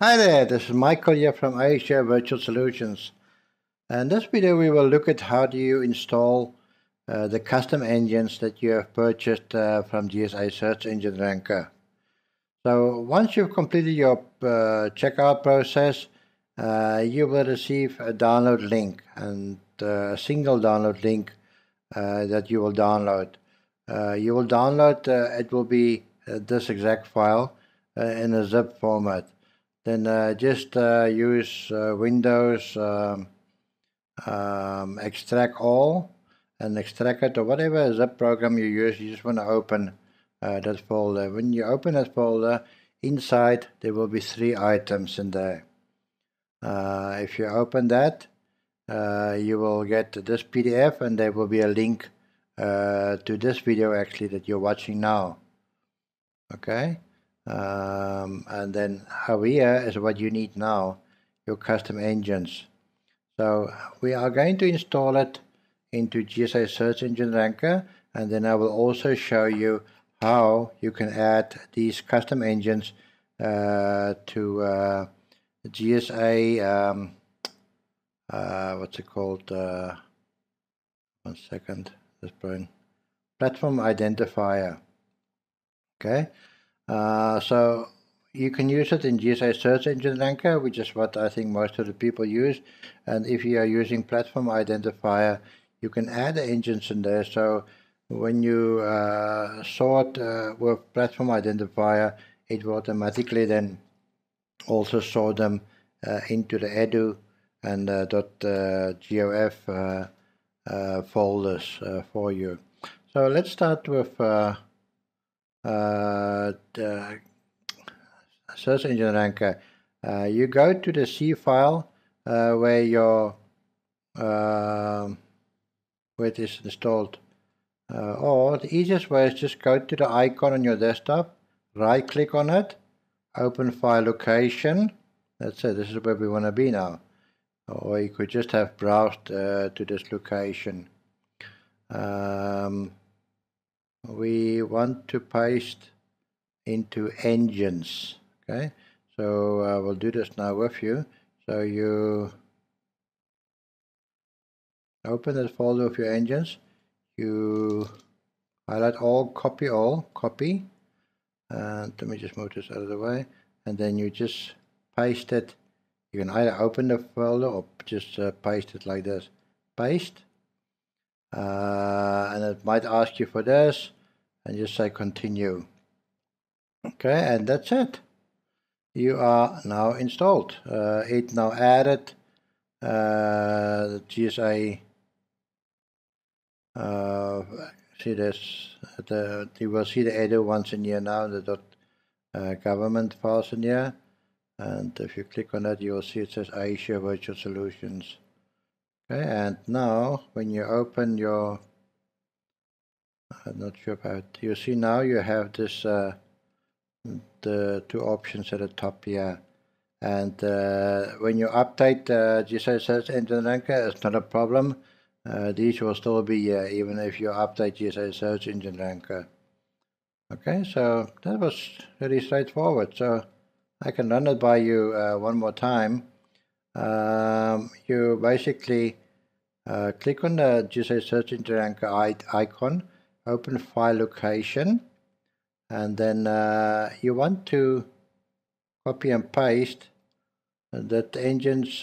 Hi there, this is Michael here from Asia Virtual Solutions. In this video we will look at how do you install the custom engines that you have purchased from GSA Search Engine Ranker. So once you've completed your checkout process, you will receive a download link, and a single download link that you will download. It will be this exact file in a zip format. Then just use Windows extract all and extract it, or whatever zip program you use. You just want to open that folder. When you open that folder, inside there will be 3 items in there. If you open that, you will get this PDF, and there will be a link to this video actually that you're watching now. Okay. And then over here is what you need now, your custom engines. So we are going to install it into GSA Search Engine Ranker, and then I will also show you how you can add these custom engines to GSA, what's it called, one second, this platform identifier. Okay. So you can use it in GSA Search Engine Ranker, which is what I think most of the people use. And if you are using platform identifier, you can add the engines in there. So when you sort with platform identifier, it will automatically then also sort them into the edu and .gov folders for you. So let's start with Search Engine Ranker. You go to the C file where your where it is installed, or the easiest way is just go to the icon on your desktop, right click on it, open file location. That's it, this is where we want to be now. Or you could just have browsed to this location. We want to paste into engines. Okay, so we'll do this now with you. So you open the folder of your engines, you highlight all, copy all, copy, and let me just move this out of the way, and then you just paste it. You can either open the folder or just paste it like this, paste. And it might ask you for this, and just say continue. Okay, and that's it. You are now installed. It now added the GSA. See this. You will see the edu ones in here now. The .government files in here, and if you click on that, you will see it says Asia Virtual Solutions. Okay, and now when you open your, I'm not sure about, you see now you have this the 2 options at the top here, and when you update GSA Search Engine Ranker, it's not a problem. These will still be here even if you update GSA Search Engine Ranker. Okay, so that was really straightforward. So I can run it by you one more time. You basically click on the GSA Search Engine Ranker icon, open file location, and then you want to copy and paste that engines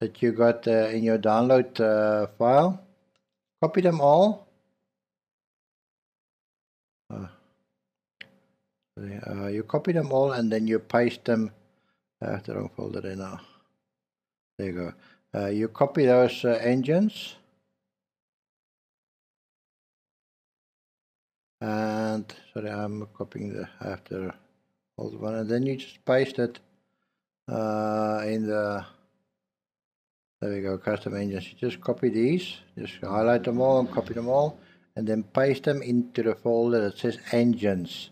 that you got in your download file. Copy them all. You copy them all, and then you paste them. I have the wrong folder there now. There you go. You copy those engines, and sorry, I'm copying the after old one, and then you just paste it in the. There we go. Custom engines. You just copy these. Just highlight them all and copy them all, and then paste them into the folder that says engines.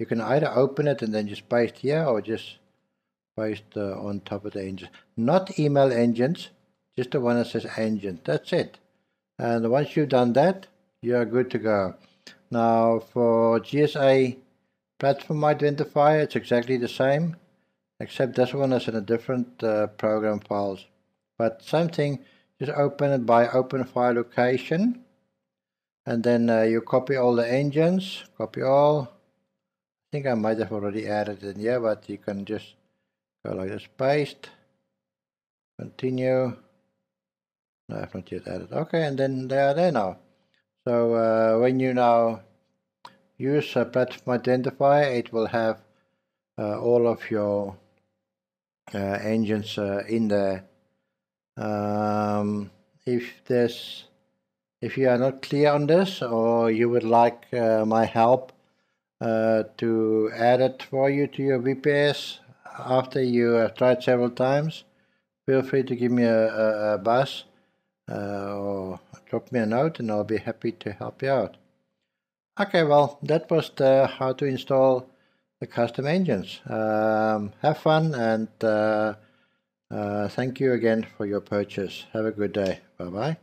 You can either open it and then just paste here, or just paste on top of the engines. Not email engines, just the one that says engine. That's it. And once you've done that, you are good to go. Now for GSA platform identifier, it's exactly the same, except this one is in a different program files. But same thing, just open it by open file location, and then you copy all the engines, copy all. I think I might have already added it in here, but you can just go like this, paste, continue. No, I've not yet added. Okay, and then they are there now. So when you now use a platform identifier, it will have all of your engines in there. If you are not clear on this, or you would like my help to add it for you to your VPS after you have tried several times, feel free to give me a buzz or drop me a note, and I'll be happy to help you out. Okay, well, that was the how to install the custom engines. Have fun, and thank you again for your purchase. Have a good day. Bye bye.